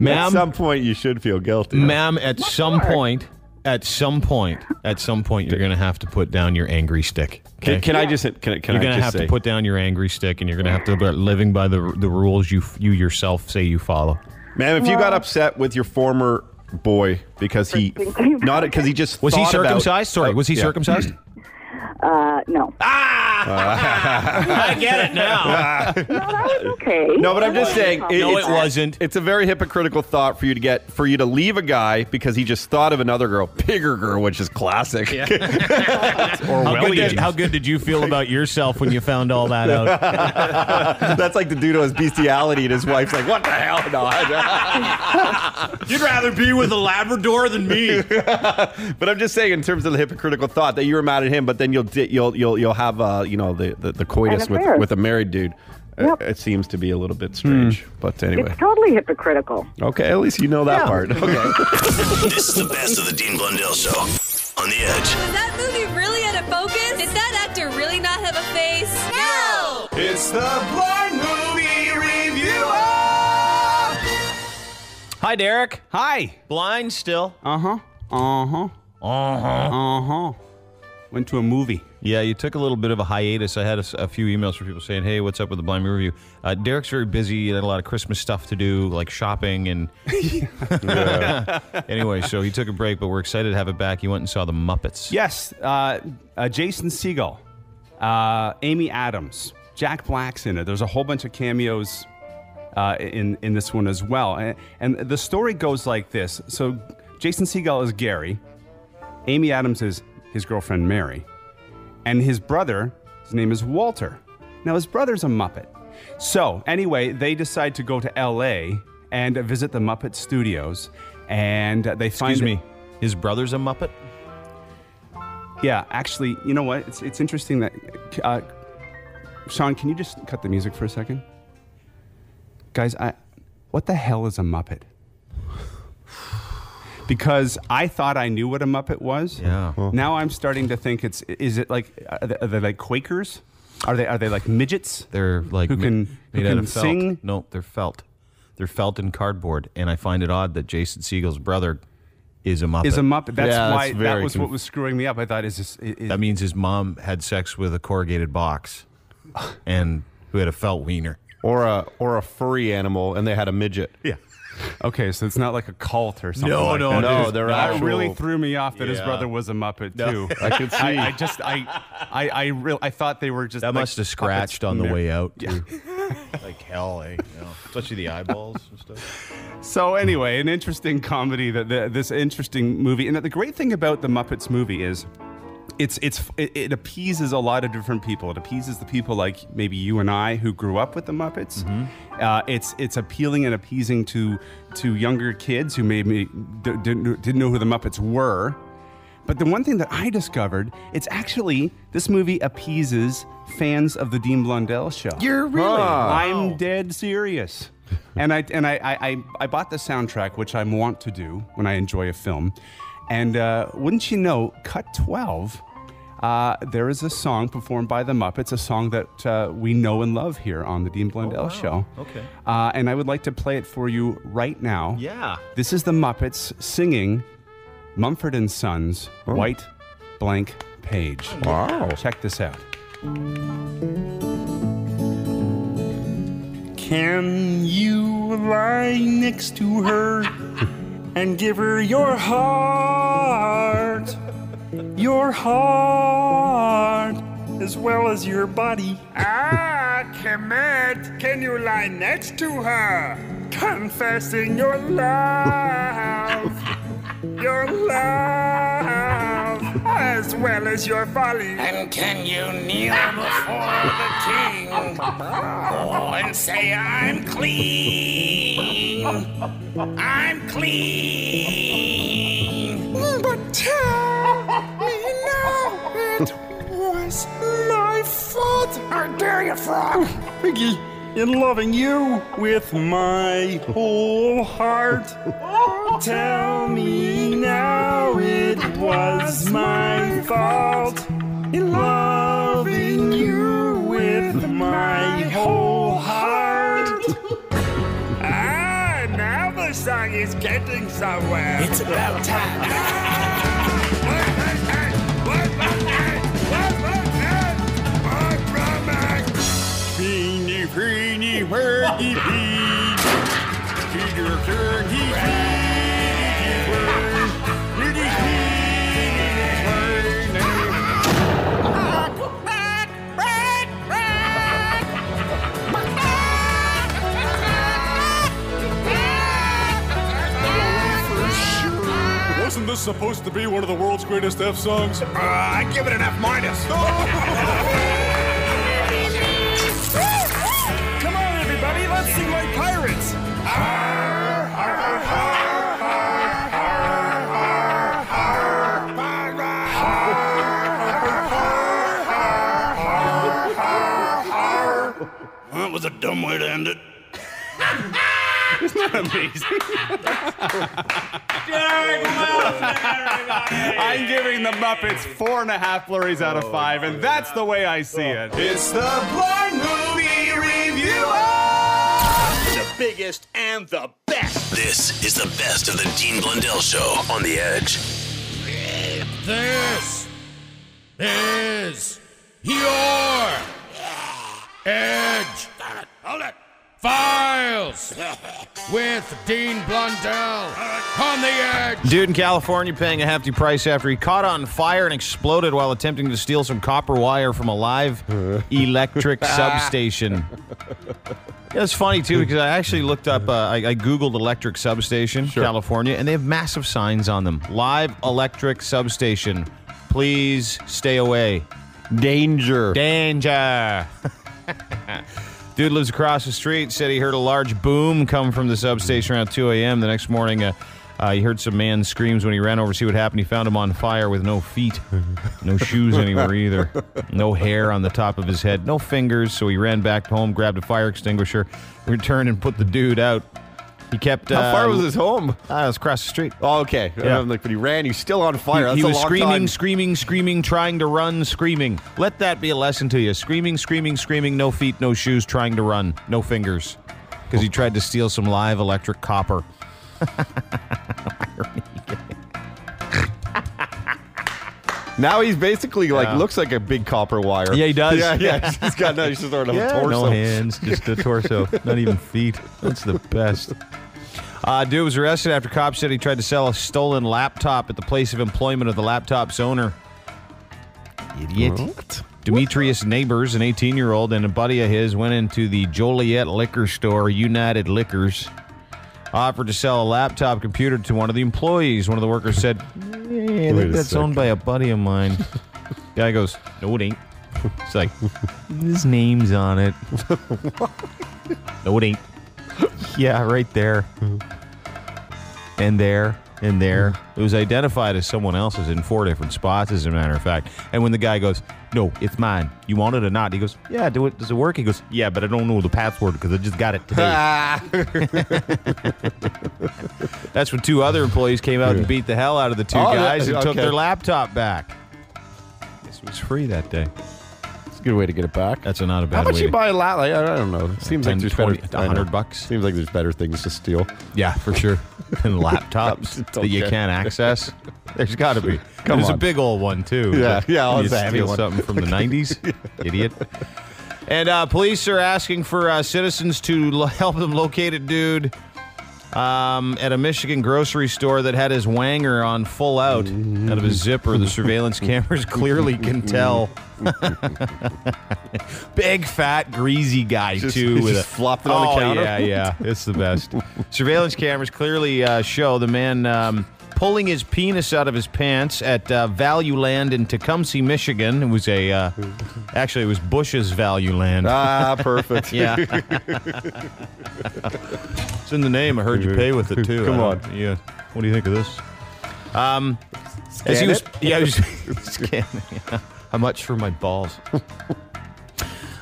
Ma'am, at some point, you should feel guilty. Ma'am, at what some part? point, at some point, at some point, you're going to have to put down your angry stick. Okay? Can, can yeah. I just can, can You're going to have say. to put down your angry stick, and you're going to have to start living by the the rules you you yourself say you follow. Ma'am, if well, you got upset with your former boy because he not because he just was he circumcised? About, Sorry, was he yeah. circumcised? Uh, no. Ah, I get it now. No, that was okay. No, but I'm just saying. It, no, it wasn't. It's a very hypocritical thought for you to get for you to leave a guy because he just thought of another girl, bigger girl, which is classic. Yeah. how, good did, how good did you feel about yourself when you found all that out? That's like the dude who has bestiality, and his wife's like, "What the hell, Todd? You'd rather be with a Labrador than me." But I'm just saying, in terms of the hypocritical thought that you were mad at him, but then you'll you'll you'll you'll have uh you know the the, the coitus with with a married dude. Yep. It seems to be a little bit strange, mm. but anyway. It's totally hypocritical. Okay, at least you know that yeah. part. Okay. This is the best of the Dean Blundell Show on The Edge. Is that movie really out of focus? Did that actor really not have a face? No! It's the Blind Movie Reviewer! Hi, Derek. Hi. Blind still. Uh-huh. Uh-huh. Uh-huh. Uh-huh. Went to a movie. Yeah, you took a little bit of a hiatus. I had a, a few emails from people saying, hey, what's up with the Blind Movie Review? Uh, Derek's very busy. He had a lot of Christmas stuff to do, like shopping. and. yeah. Anyway, so he took a break, but we're excited to have it back. He went and saw the Muppets. Yes. Uh, uh, Jason Segel, uh, Amy Adams, Jack Black's in it. There's a whole bunch of cameos uh, in, in this one as well. And, and the story goes like this. So Jason Segel is Gary. Amy Adams is his girlfriend Mary, and his brother, his name is Walter. Now his brother's a Muppet. So anyway, they decide to go to L A and visit the Muppet Studios, and they find— Excuse me, his brother's a Muppet? Yeah, actually, you know what? It's it's interesting that, uh, Sean, can you just cut the music for a second? Guys, I, what the hell is a Muppet? Because I thought I knew what a Muppet was. Yeah. Well. Now I'm starting to think it's, is it like, are they, are they like Quakers? Are they, are they like midgets? They're like, who can, who can felt. sing? No, they're felt. They're felt in cardboard. And I find it odd that Jason Segel's brother is a Muppet. Is a Muppet. That's yeah, why, that's that was conf- what was screwing me up. I thought, is this, is, that means his mom had sex with a corrugated box and who had a felt wiener. Or a, or a furry animal, and they had a midget. Yeah. Okay, so it's not like a cult or something. No, like no, that. no. That actual... really threw me off that yeah. his brother was a Muppet too. No. I could see. I, I just, I, I, I, re- I thought they were just. That like must have scratched on the way out. Too. Yeah. Like hell, eh? You know, especially the eyeballs and stuff. So anyway, an interesting comedy that the, this interesting movie, and the great thing about the Muppets movie is, it's it's it, it appeases a lot of different people. It appeases the people like maybe you and I who grew up with the Muppets. Mm-hmm. Uh, it's it's appealing and appeasing to to younger kids who maybe d- didn't didn't know who the Muppets were. But the one thing that I discovered, it's actually this movie appeases fans of the Dean Blundell Show. You're really? Oh. I'm dead serious. and I and I, I I bought the soundtrack, which I want to do when I enjoy a film. And uh, wouldn't you know, Cut twelve, uh, there is a song performed by the Muppets, a song that uh, we know and love here on the Dean Blundell oh, wow. Show. Okay. Uh, and I would like to play it for you right now. Yeah. This is the Muppets singing Mumford and Sons' oh. White Blank Page. Wow. Check this out. Can you lie next to her? And give her your heart, your heart, as well as your body. Ah, Kemet, can you lie next to her, confessing your love, your love? as well as your folly. And can you kneel before the king oh, and say, I'm clean, I'm clean? But tell me now, it was my fault. How dare you, frog? Piggy, in loving you with my whole heart, tell me now it was my fault. In loving you with my whole heart. Ah, now the song is getting somewhere. It's about time. Feeny, feeny, wordy, feeny, Isn't this supposed to be one of the world's greatest F songs? Uh, I give it an F minus. Come on, everybody, let's sing like pirates. Arr, arr, arr. That was a dumb way to end it. Isn't that amazing? Derek Wells, everybody! I'm giving the Muppets four and a half flurries out of five, and that's the way I see it. It's the Blind Movie Reviewer! The biggest and the best. This is the best of the Dean Blundell Show on The Edge. This is your Edge. Hold it. Files with Dean Blundell on The Edge. Dude in California paying a hefty price after he caught on fire and exploded while attempting to steal some copper wire from a live electric substation. Yeah, it's funny, too, because I actually looked up, uh, I, I Googled electric substation, sure. California, and they have massive signs on them. Live electric substation. Please stay away. Danger. Danger. Dude lives across the street, said he heard a large boom come from the substation around two a.m. The next morning, uh, uh, he heard some man screams when he ran over to see what happened. He found him on fire with no feet, no shoes anywhere either, no hair on the top of his head, no fingers. So he ran back home, grabbed a fire extinguisher, returned and put the dude out. He kept... How uh, far was his home? Uh, it was across the street. Oh, okay. Yeah. Like, but he ran. He's still on fire. He, That's he was a long screaming, time. screaming, screaming, trying to run, screaming. Let that be a lesson to you. Screaming, screaming, screaming, no feet, no shoes, trying to run, no fingers. Because he tried to steal some live electric copper. Now he's basically like yeah. looks like a big copper wire. Yeah, he does. Yeah, yeah. He's just got no, he's just sort of yeah, a torso. No hands, just a torso. Not even feet. That's the best. Uh, dude was arrested after cops said he tried to sell a stolen laptop at the place of employment of the laptop's owner. Idiot. What? Demetrius what? Neighbors, an eighteen-year-old, and a buddy of his went into the Joliet liquor store, United Liquors, offered to sell a laptop computer to one of the employees. One of the workers said, yeah, I think that's second. owned by a buddy of mine. Guy goes, no, it ain't. It's like, his name's on it. No, it ain't. Yeah, right there. And there, and there. It was identified as someone else's in four different spots, as a matter of fact. And when the guy goes, no, it's mine. You want it or not? He goes, yeah, do it. Does it work? He goes, yeah, but I don't know the password because I just got it today. That's when two other employees came out and beat the hell out of the two oh, guys that, and okay. took their laptop back. Guess it was free that day. It's a good way to get it back. That's not a bad way. How much way you to... buy a lot? Like, I don't know. It seems ten, like there's twenty, better. one hundred bucks. Seems like there's better things to steal. Yeah, for sure. And laptops that you can't access. There's got to be. Come There's on. a big old one, too. Yeah, yeah. I'll you steal one. something from the nineties, idiot. And uh, police are asking for uh, citizens to lo- help them locate a dude um, at a Michigan grocery store that had his wanger on full out mm-hmm. out of his zipper. The surveillance cameras clearly can tell. Big, fat, greasy guy, just, too. With just a, flopped it on oh, the counter? yeah, yeah. It's the best. Surveillance cameras clearly uh, show the man... Um, pulling his penis out of his pants at uh, Value Land in Tecumseh, Michigan. It was a, uh, actually, it was Bush's Value Land. Ah, perfect. Yeah. It's in the name. I heard you pay with it, too. Come on. Yeah. What do you think of this? Um, as he was, it? Yeah, he was scanning. Yeah. How much for my balls?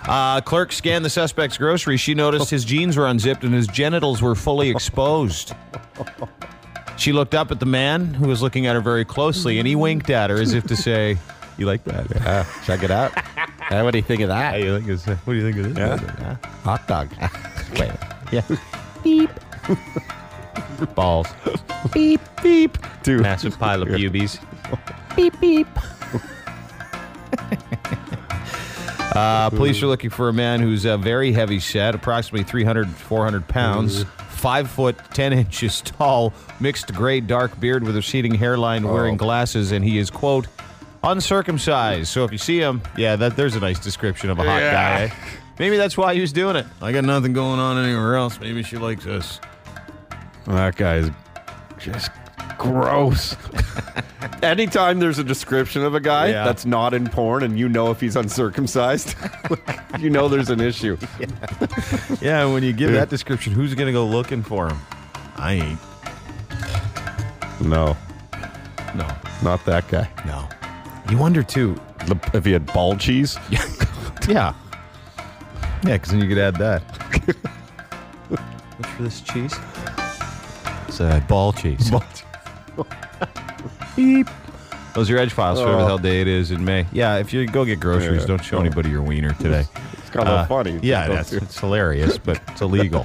Uh, clerk scanned the suspect's grocery. She noticed his jeans were unzipped and his genitals were fully exposed. She looked up at the man, who was looking at her very closely, and he winked at her as if to say, "You like that? Uh, check it out. Uh, what do you think of that? Hey, you think it's, uh, what do you think of this? Yeah. Uh, hot dog. Wait. Yeah. Beep. Balls. Beep, beep. Dude. Massive pile of boobies. Beep, beep. Uh, police are looking for a man who's uh, very heavy set, approximately three hundred, four hundred pounds, five foot ten inches tall, mixed gray dark beard with a receding hairline, oh. wearing glasses, and he is, quote, uncircumcised. So if you see him, yeah, that there's a nice description of a hot yeah. guy. Maybe that's why he was doing it. I got nothing going on anywhere else. Maybe she likes us. Well, that guy's just gross. Anytime there's a description of a guy yeah. that's not in porn, and you know if he's uncircumcised, you know there's an issue. Yeah, yeah, when you give yeah. that description, who's going to go looking for him? I ain't. No. No. Not that guy. No. You wonder, too, the, if he had ball cheese? Yeah. Yeah, because then you could add that. What's for this cheese? It's uh, ball cheese. Ball cheese. Beep. Those are your Edge files for oh. the hell day it is in May. Yeah, if you go get groceries, yeah. don't show anybody your wiener today. It's kind of uh, funny. Yeah, that's, it's hilarious, but it's illegal.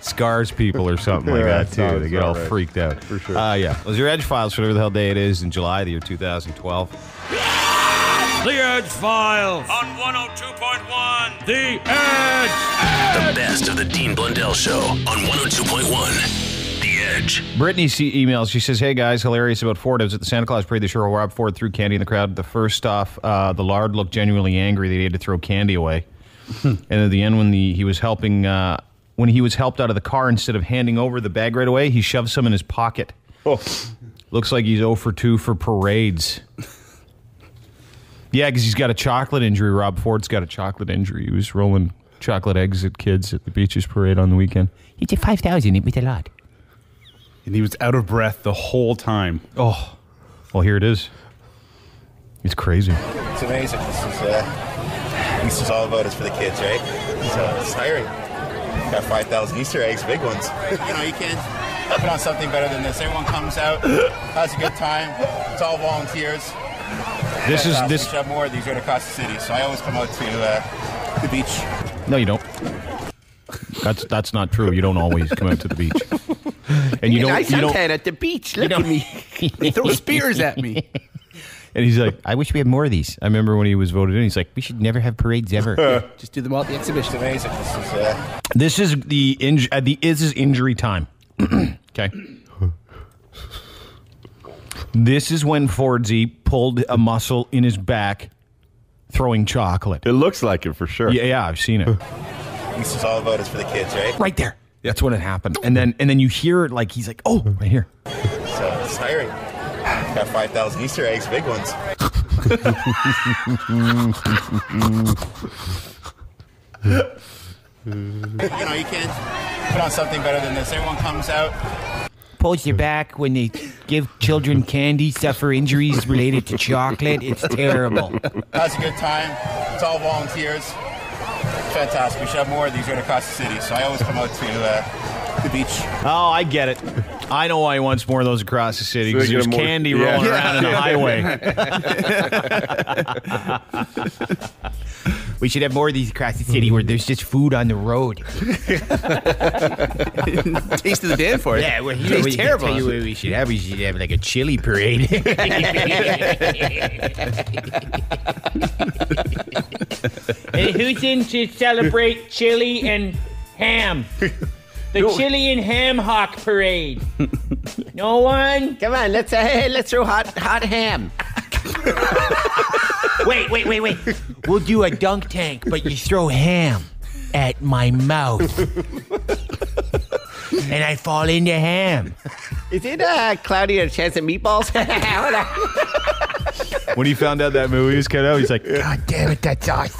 Scars people or something yeah, like that, too. They get all right. freaked out. For sure. Uh, yeah. Those are your Edge files for whatever the hell day it is in July, the year two thousand twelve. Yes! The Edge Files on one oh two point one. The Edge! The best of the Dean Blundell Show on one oh two point one. Brittany emails. She says, "Hey guys, hilarious about Ford. I was at the Santa Claus parade this year where Rob Ford threw candy in the crowd. The first off, uh, the lard looked genuinely angry that he had to throw candy away. And at the end, when the he was helping, uh, when he was helped out of the car, instead of handing over the bag right away, he shoved some in his pocket. Oh. Looks like he's oh for two for parades." Yeah, because he's got a chocolate injury. Rob Ford's got a chocolate injury. He was rolling chocolate eggs at kids at the Beaches Parade on the weekend. He did five thousand. It was a lot. And he was out of breath the whole time. Oh, well, here it is. It's crazy. It's amazing. This is, uh, this is all about us for the kids, right? So it's tiring. Got five thousand Easter eggs, big ones. You know, you can't put on something better than this. Everyone comes out, has a good time. It's all volunteers. This and, is uh, this. We should have more of these right across the city. So I always come out to uh, the beach. No, you don't. That's that's not true. You don't always come out to the beach. And you don't. I sometimes at the beach. Look at me. They throw spears at me. And he's like, "I wish we had more of these." I remember when he was voted in. He's like, "We should never have parades ever. Just do them all at the exhibition." Amazing. This is uh... this is the inj- uh, the is is injury time. Okay. This is when Fordsy pulled a muscle in his back, throwing chocolate. It looks like it for sure. Yeah, yeah, I've seen it. This is all about us for the kids, right? Right there. That's when it happened. And then and then you hear it like, he's like, oh, right here. So it's tiring. Got five thousand Easter eggs, big ones. You know, you can't put on something better than this. Everyone comes out. Pulls your back when they give children candy, suffer injuries related to chocolate. It's terrible. That's a good time. It's all volunteers. Fantastic. We should have more of these right across the city. So I always come out to uh, the beach. Oh, I get it. I know why he wants more of those across the city, because so there's candy more... rolling yeah. around in the highway. We should have more of these across the city where there's just food on the road. Taste of the Dan for it. Yeah, well, you know, it's terrible. Tell you what we should have. We should have like a chili parade. And who's in to celebrate chili and ham? The no. chili and ham hock parade. No one? Come on, let's uh, hey, let's throw hot hot ham. Wait, wait, wait, wait. We'll do a dunk tank, but you throw ham at my mouth. And I fall into ham. Is it uh, Cloudy with a Chance of Meatballs? When he found out that movie was cut out, he's like, God damn it, that's awesome.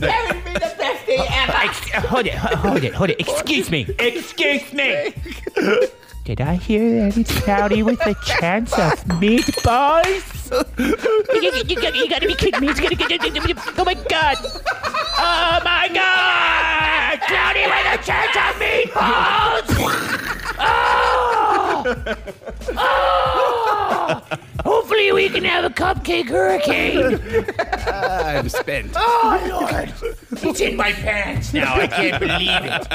That would be the best day ever. Hold it, hold it, hold it. Excuse me. Excuse me. Did I hear that it's Cloudy with a Chance of Meatballs? You, you, you, you gotta be kidding me. It's gonna get. Oh my god. Oh my god. Cloudy with a Chance of Meatballs. Oh. Oh. Hopefully we can have a cupcake hurricane. Uh, I'm spent. Oh, Lord. It's in my pants now. I can't believe it.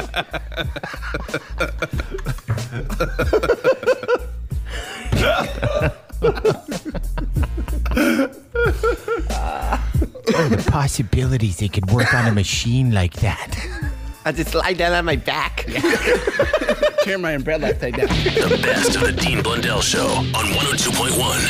Oh, the possibilities they could work on a machine like that. I'll just lie down on my back. Turn my umbrella upside down. The best of the Dean Blundell Show on one oh two point one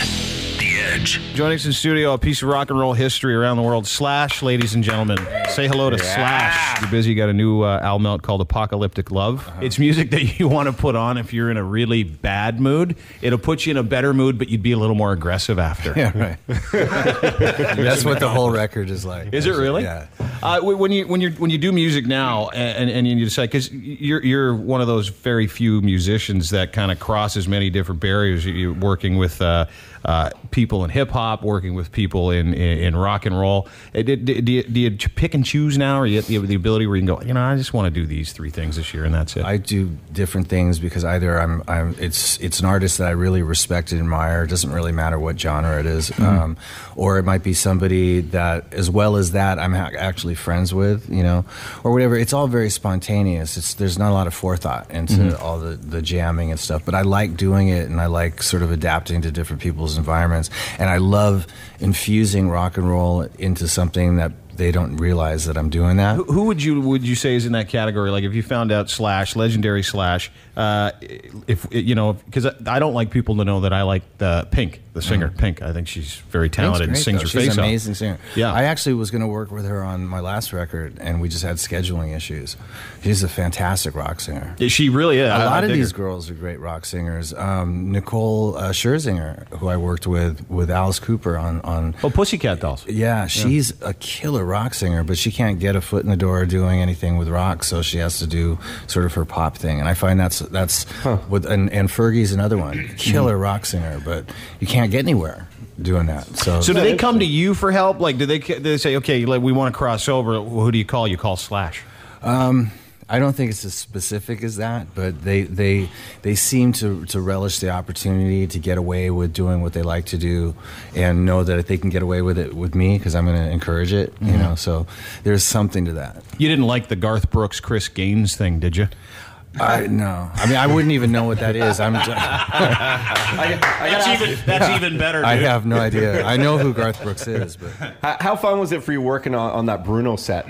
The Edge. Joining us in studio, a piece of rock and roll history around the world. Slash, ladies and gentlemen. Say hello to yeah. Slash. You're busy. You got a new uh, album out called Apocalyptic Love. Uh-huh. It's music that you want to put on if you're in a really bad mood. It'll put you in a better mood, but you'd be a little more aggressive after. Yeah, right. That's what the whole record is like. Is it really? Yeah. Uh, when you when you when you do music now, and and you decide, because you're you're one of those very few musicians that kind of crosses many different barriers. You're working with uh, uh, people in hip hop, working with people in, in, in rock and roll. Do, do, do, you, do you pick and choose now, or you have the ability where you can go, you know, I just want to do these three things this year, and that's it? I do different things because either I'm I'm it's it's an artist that I really respect and admire. It doesn't really matter what genre it is, mm-hmm. um, or it might be somebody that, as well as that, I'm ha- actually. friends with, you know, or whatever. It's all very spontaneous. It's there's not a lot of forethought into mm-hmm. all the, the jamming and stuff, but I like doing it, and I like sort of adapting to different people's environments, and I love infusing rock and roll into something that they don't realize that I'm doing that. Who, who would you would you say is in that category? Like, if you found out Slash, legendary Slash, uh, if you know, because I don't like people to know that I like the Pink, the singer mm. Pink. I think she's very talented great, and sings though. her she's face off. She's an amazing up. singer. Yeah, I actually was going to work with her on my last record, and we just had scheduling issues. She's a fantastic rock singer. Yeah, she really is. A I, lot I of these her. girls are great rock singers. Um, Nicole uh, Scherzinger, who I worked with with Alice Cooper on on oh Pussycat Dolls. Yeah, she's yeah. a killer rock singer, but she can't get a foot in the door doing anything with rock, so she has to do sort of her pop thing, and I find that's that's huh. with and, and Fergie's another one, killer rock singer, but you can't get anywhere doing that. So, so do they come to you for help? Like, do they do they say, okay, like, we want to cross over? Who do you call? You call Slash? Um, I don't think it's as specific as that, but they they they seem to, to relish the opportunity to get away with doing what they like to do, and know that if they can get away with it with me, because I'm going to encourage it, you mm-hmm. know. So there's something to that. You didn't like the Garth Brooks, Chris Gaines thing, did you? I, no, I mean, I wouldn't even know what that is. I'm. Just, I, I that's even, you, that's yeah. even better, dude. I have no idea. I know who Garth Brooks is, but how, how fun was it for you working on, on that Bruno set?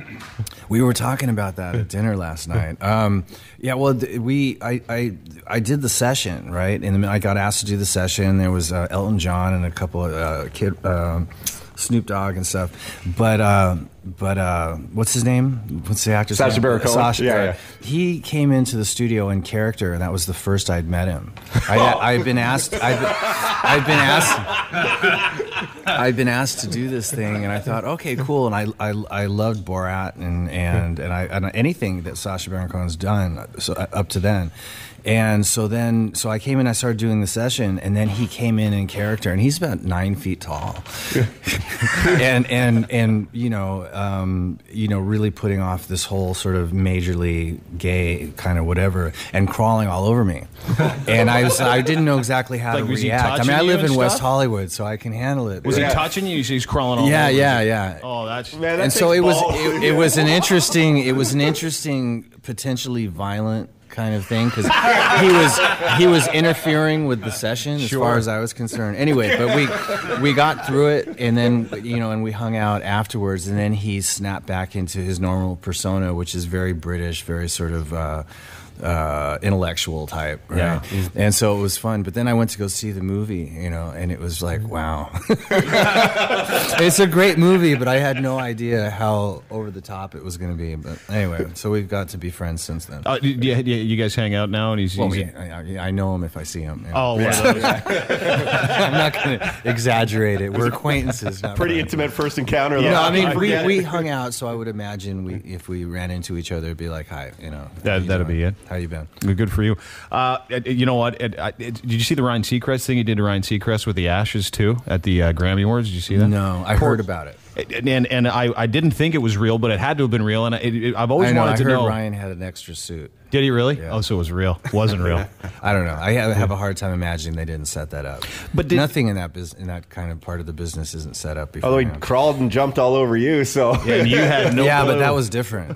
We were talking about that at dinner last night. Um, yeah, well, we I, I I did the session, right, and I got asked to do the session. There was uh, Elton John and a couple of uh, kid. Um, Snoop Dogg and stuff, but uh, but uh, what's his name? What's the actor's Sasha name? Baron Cohen. Sasha Baron Cohen. Yeah, yeah. He came into the studio in character, and that was the first I'd met him. I, oh. I've been asked. I've been, I've been asked. I've been asked to do this thing, and I thought, okay, cool. And I I, I loved Borat and and and I and anything that Sasha Baron Cohen's done so, uh, up to then. And so then, so I came in, I started doing the session, and then he came in in character, and he's about nine feet tall, and and and you know, um, you know, really putting off this whole sort of majorly gay kind of whatever, and crawling all over me, and I was, I didn't know exactly how like, to react. I mean, I live in West Hollywood, so I can handle it. Was yeah. he touching you? He's crawling all yeah, over. Yeah, yeah, yeah. Oh, that's man, that and so it balls. was it, it was an interesting it was an interesting potentially violent kind of thing, because he was he was interfering with the session as sure. far as I was concerned. Anyway, but we we got through it, and then you know, and we hung out afterwards, and then he snapped back into his normal persona, which is very British, very sort of. Uh, uh, intellectual type, right? Yeah. And so it was fun. But then I went to go see the movie, you know, and it was like, wow. It's a great movie, but I had no idea how over the top it was going to be. But anyway, so we've got to be friends since then. Uh, yeah, yeah, you guys hang out now? And he's, well, he's we, I, I know him if I see him. You know? Oh, yeah. Yeah. I'm not going to exaggerate it. We're acquaintances. Not pretty friends. Intimate first encounter. Yeah, no, I mean, we, we hung out, so I would imagine we, if we ran into each other, it'd be like, hi, you know. That, that'd be it. How you been? Good for you. Uh, you know what? It, it, it, did you see the Ryan Seacrest thing he did to Ryan Seacrest with the Ashes, too, at the uh, Grammy Awards? Did you see that? No, I Poor. heard about it. And and, and I, I didn't think it was real, but it had to have been real. And I, it, I've always I know, wanted I to heard know. Ryan had an extra suit. Did he really? Yeah. Oh, so it was real. Wasn't real. I don't know. I have a hard time imagining they didn't set that up. But did, nothing in that business, in that kind of part of the business, isn't set up before. Although he crawled and jumped all over you, so yeah, and you had no. Yeah, clue. But that was different.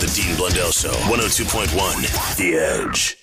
The Dean Blundell Show, one oh two point one, The Edge.